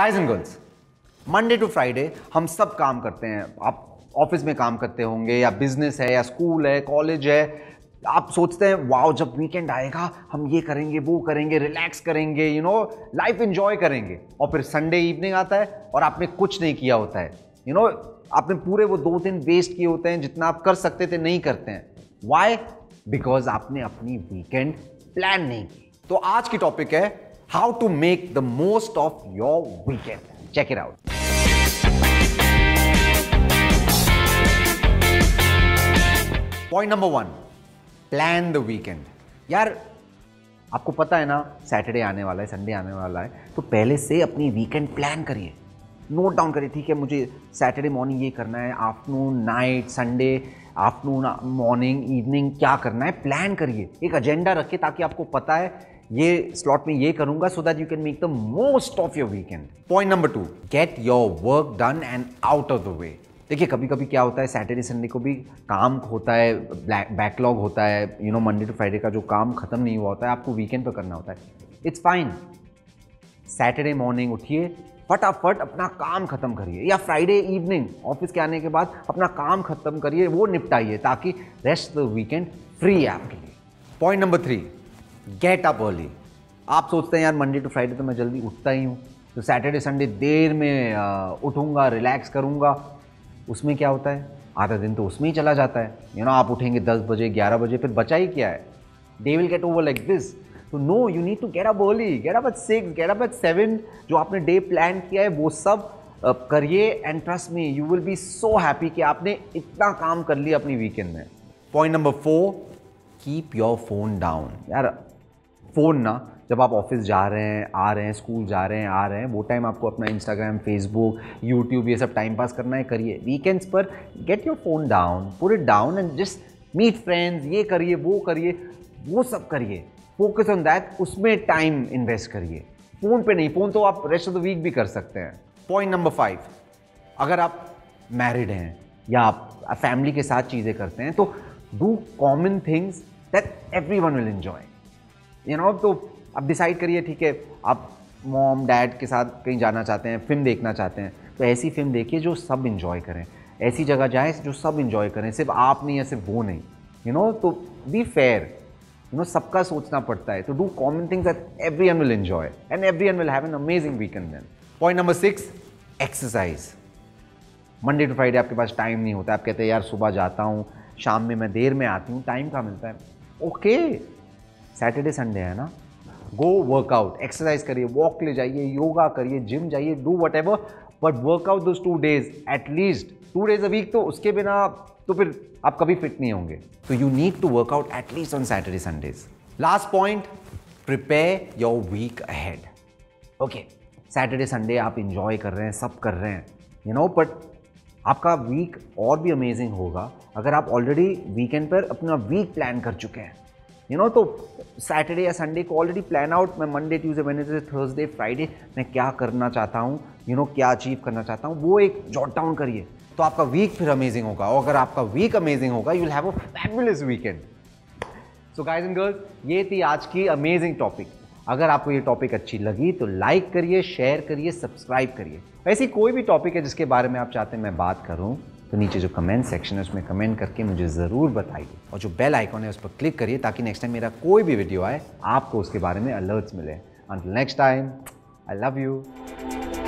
Guys and girls, Monday to Friday हम सब काम करते हैं। आप ऑफिस में काम करते होंगे, या बिजनेस है, या स्कूल है, कॉलेज है। आप सोचते हैं वाओ, जब वीकेंड आएगा हम ये करेंगे, वो करेंगे, रिलैक्स करेंगे, यू नो, लाइफ एंजॉय करेंगे। और फिर संडे इवनिंग आता है और आपने कुछ नहीं किया होता है। यू नो, आपने पूरे वो 2 दिन वेस्ट किए होते हैं, जितना आप कर सकते थे नहीं करते हैं। व्हाई? बिकॉज आपने अपनी वीकेंड प्लान नहीं की। तो आज की टॉपिक है how to make the most of your weekend. Check it out. Point number 1, plan the weekend. यार आपको पता है ना, सैटरडे आने वाला है, संडे आने वाला है, तो पहले से अपनी वीकेंड प्लान करिए, नोट डाउन करिए। ठीक है, मुझे सैटरडे मॉर्निंग ये करना है, afternoon, night, Sunday afternoon, morning, evening क्या करना है प्लान करिए। एक एजेंडा रखिए, ताकि आपको पता है ये स्लॉट में ये करूंगा, so that you can make the most of your weekend. Point number 2, get your work done and out of the way. देखिए, कभी कभी क्या होता है, सैटरडे संडे को भी काम होता है, बैकलॉग होता है, you know, Monday to Friday का जो काम खत्म नहीं हुआ होता है, आपको वीकेंड पर करना होता है। It's fine. सैटरडे मॉर्निंग उठिए, फटाफट अपना काम खत्म करिए, या फ्राइडे इवनिंग ऑफिस के आने के बाद अपना काम खत्म करिए, वो निपटाइए, ताकि रेस्ट द वीकेंड फ्री है आपके लिए। Point number 3, get up early. आप सोचते हैं यार मंडे टू फ्राइडे तो मैं जल्दी उठता ही हूँ, तो सैटरडे संडे देर में उठूँगा, रिलैक्स करूँगा। उसमें क्या होता है, आधा दिन तो उसमें ही चला जाता है। यू नो, आप उठेंगे 10 बजे, 11 बजे, फिर बचा ही क्या है। They will get over like this. तो no, you need to get up early, get up at 6, get up at 7। जो आपने डे प्लान किया है वो सब करिए, and trust me, you will be so happy कि आपने इतना काम कर लिया अपनी वीकेंड में। Point number 4, keep your phone down. यार फ़ोन ना, जब आप ऑफिस जा रहे हैं, आ रहे हैं, स्कूल जा रहे हैं, आ रहे हैं, वो टाइम आपको अपना इंस्टाग्राम, फेसबुक, यूट्यूब, ये सब टाइम पास करना है, करिए। वीकेंड्स पर get your phone down, put it down and just meet friends, ये करिए, वो करिए, वो सब करिए। फोकस ऑन दैट, उसमें टाइम इन्वेस्ट करिए, फ़ोन पे नहीं। फ़ोन तो आप रेस्ट ऑफ द वीक भी कर सकते हैं। पॉइंट नंबर 5, अगर आप मैरिड हैं या आप फैमिली के साथ चीज़ें करते हैं, तो do common things that everyone will enjoy. You know, तो आप डिसाइड करिए, ठीक है, आप मॉम डैड के साथ कहीं जाना चाहते हैं, फिल्म देखना चाहते हैं, तो ऐसी फिल्म देखिए जो सब इन्जॉय करें, ऐसी जगह जाएँ जो सब इन्जॉय करें, सिर्फ आप नहीं या सिर्फ वो नहीं। यू नो, तो बी फेयर। यू नो, सबका सोचना पड़ता है, तो do common things that everyone will enjoy and everyone will have an amazing weekend then. Point number 6, exercise. Monday to Friday आपके पास टाइम नहीं होता, आप कहते हैं यार सुबह जाता हूँ, शाम में मैं देर में आती हूँ, टाइम कहाँ मिलता है। ओके, सैटरडे संडे है ना, गो वर्कआउट, एक्सरसाइज करिए, वॉक ले जाइए, योगा करिए, जिम जाइए, do whatever, but workout those 2 days, at least 2 days a week. तो उसके बिना तो फिर आप कभी फिट नहीं होंगे, तो you need to workout at least on Saturday Sundays. Last point, prepare your week ahead. Okay, Saturday Sunday आप इंजॉय कर रहे हैं, सब कर रहे हैं, यू नो, बट आपका वीक और भी अमेजिंग होगा अगर आप ऑलरेडी वीकेंड पर अपना वीक प्लान कर चुके हैं। यू नो, तो सैटरडे या संडे को ऑलरेडी प्लान आउट, मैं Monday, Tuesday, Wednesday, Thursday, Friday मैं क्या करना चाहता हूँ, यू नो, क्या अचीव करना चाहता हूँ, वो एक जॉट डाउन करिए, तो आपका वीक फिर अमेजिंग होगा। और अगर आपका वीक अमेजिंग होगा, you will have a fabulous weekend. So guys and girls, ये थी आज की अमेजिंग टॉपिक। अगर आपको ये टॉपिक अच्छी लगी तो लाइक करिए, शेयर करिए, सब्सक्राइब करिए। ऐसी कोई भी टॉपिक है जिसके बारे में आप चाहते हैं मैं बात करूँ, तो नीचे जो कमेंट सेक्शन है उसमें कमेंट करके मुझे ज़रूर बताइए, और जो बेल आइकॉन है उस पर क्लिक करिए, ताकि नेक्स्ट टाइम मेरा कोई भी वीडियो आए आपको उसके बारे में अलर्ट्स मिले। Until next time, I love you.